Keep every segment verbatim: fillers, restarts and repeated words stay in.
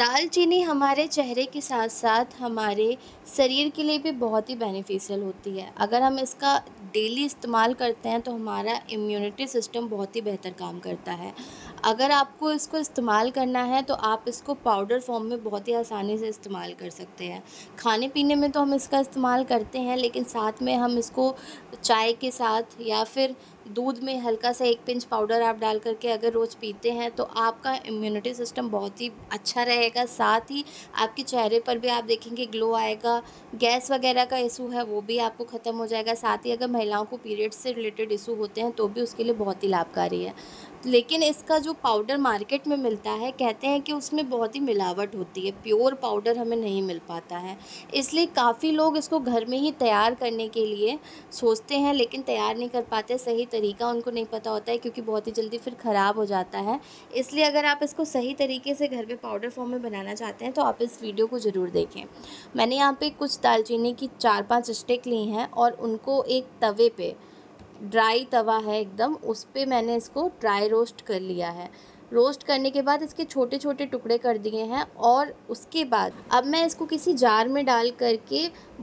दालचीनी हमारे चेहरे के साथ साथ हमारे शरीर के लिए भी बहुत ही बेनिफिशियल होती है। अगर हम इसका डेली इस्तेमाल करते हैं तो हमारा इम्यूनिटी सिस्टम बहुत ही बेहतर काम करता है। अगर आपको इसको इस्तेमाल करना है तो आप इसको पाउडर फॉर्म में बहुत ही आसानी से इस्तेमाल कर सकते हैं। खाने पीने में तो हम इसका इस्तेमाल करते हैं, लेकिन साथ में हम इसको चाय के साथ या फिर दूध में हल्का सा एक पिंच पाउडर आप डाल करके अगर रोज़ पीते हैं तो आपका इम्यूनिटी सिस्टम बहुत ही अच्छा रहेगा। साथ ही आपके चेहरे पर भी आप देखेंगे ग्लो आएगा, गैस वगैरह का इशू है वो भी आपको ख़त्म हो जाएगा। साथ ही अगर महिलाओं को पीरियड्स से रिलेटेड इशू होते हैं तो भी उसके लिए बहुत ही लाभकारी है। लेकिन इसका जो पाउडर मार्केट में मिलता है, कहते हैं कि उसमें बहुत ही मिलावट होती है, प्योर पाउडर हमें नहीं मिल पाता है। इसलिए काफ़ी लोग इसको घर में ही तैयार करने के लिए सोचते हैं, लेकिन तैयार नहीं कर पाते, सही तरीका उनको नहीं पता होता है, क्योंकि बहुत ही जल्दी फिर ख़राब हो जाता है। इसलिए अगर आप इसको सही तरीके से घर में पाउडर फॉर्म में बनाना चाहते हैं तो आप इस वीडियो को ज़रूर देखें। मैंने यहाँ पर कुछ दालचीनी की चार पाँच स्टिक ली हैं और उनको एक तवे पर, ड्राई तवा है एकदम, उस पर मैंने इसको ड्राई रोस्ट कर लिया है। रोस्ट करने के बाद इसके छोटे छोटे टुकड़े कर दिए हैं और उसके बाद अब मैं इसको किसी जार में डाल करके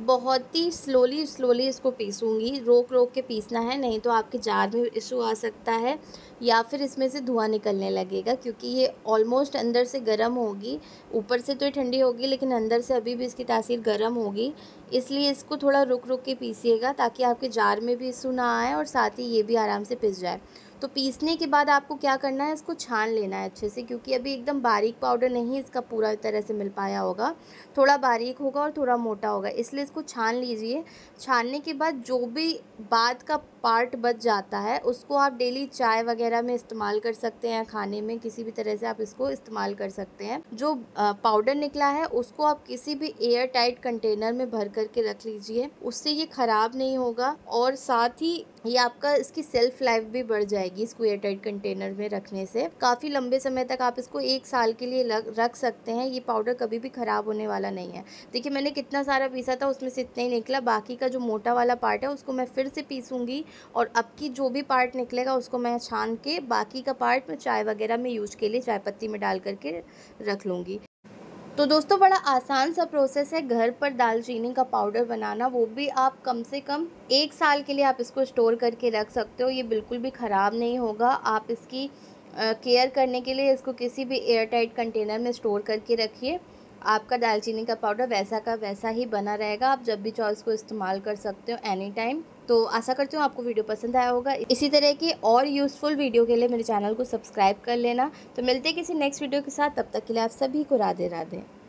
बहुत ही स्लोली स्लोली इसको पीसूँगी। रोक रोक के पीसना है, नहीं तो आपके जार में इशू आ सकता है या फिर इसमें से धुआं निकलने लगेगा, क्योंकि ये ऑलमोस्ट अंदर से गर्म होगी। ऊपर से तो ये ठंडी होगी लेकिन अंदर से अभी भी इसकी तासीर गर्म होगी, इसलिए इसको थोड़ा रुक रुक के पीसिएगा ताकि आपके जार में भी इशू ना आए और साथ ही ये भी आराम से पिस जाए। तो पीसने के बाद आपको क्या करना है, इसको छान लेना है अच्छे से, क्योंकि अभी एकदम बारीक पाउडर नहीं इसका पूरा तरह से मिल पाया होगा, थोड़ा बारीक होगा और थोड़ा मोटा होगा, इसलिए इसको छान लीजिए। छानने के बाद जो भी बाद का पार्ट बच जाता है उसको आप डेली चाय वगैरह में इस्तेमाल कर सकते हैं, खाने में किसी भी तरह से आप इसको इस्तेमाल कर सकते हैं। जो पाउडर निकला है उसको आप किसी भी एयर टाइट कंटेनर में भर करके रख लीजिए, उससे ये ख़राब नहीं होगा और साथ ही ये आपका इसकी सेल्फ लाइफ भी बढ़ जाएगी। इसको एयर टाइट कंटेनर में रखने से काफ़ी लंबे समय तक आप इसको एक साल के लिए लग, रख सकते हैं। ये पाउडर कभी भी ख़राब होने वाला नहीं है। देखिए मैंने कितना सारा पीसा था, उसमें से इतना ही निकला, बाकी का जो मोटा वाला पार्ट है उसको मैं फिर से पीसूँगी और अब की जो भी पार्ट निकलेगा उसको मैं छान के बाकी का पार्ट मैं चाय वगैरह में यूज के लिए चाय पत्ती में डाल करके रख लूँगी। तो दोस्तों बड़ा आसान सा प्रोसेस है घर पर दालचीनी का पाउडर बनाना, वो भी आप कम से कम एक साल के लिए आप इसको स्टोर करके रख सकते हो। ये बिल्कुल भी ख़राब नहीं होगा। आप इसकी केयर करने के लिए इसको किसी भी एयरटाइट कंटेनर में स्टोर करके रखिए, आपका दालचीनी का पाउडर वैसा का वैसा ही बना रहेगा। आप जब भी चाहो इसको इस्तेमाल कर सकते हो एनी टाइम। तो आशा करती हूँ आपको वीडियो पसंद आया होगा। इसी तरह की और यूज़फुल वीडियो के लिए मेरे चैनल को सब्सक्राइब कर लेना। तो मिलते हैं किसी नेक्स्ट वीडियो के साथ, तब तक के लिए आप सभी को राधे राधे।